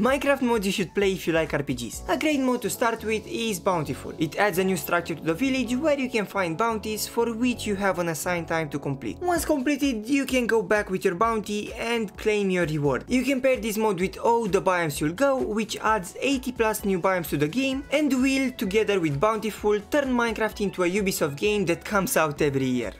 Minecraft mod you should play if you like RPGs. A great mod to start with is Bountiful. It adds a new structure to the village where you can find bounties for which you have an assigned time to complete. Once completed, you can go back with your bounty and claim your reward. You can pair this mod with oh-the-biomes-you'll-go, which adds 80 plus new biomes to the game and will, together with Bountiful, turn Minecraft into a Ubisoft game that comes out every year.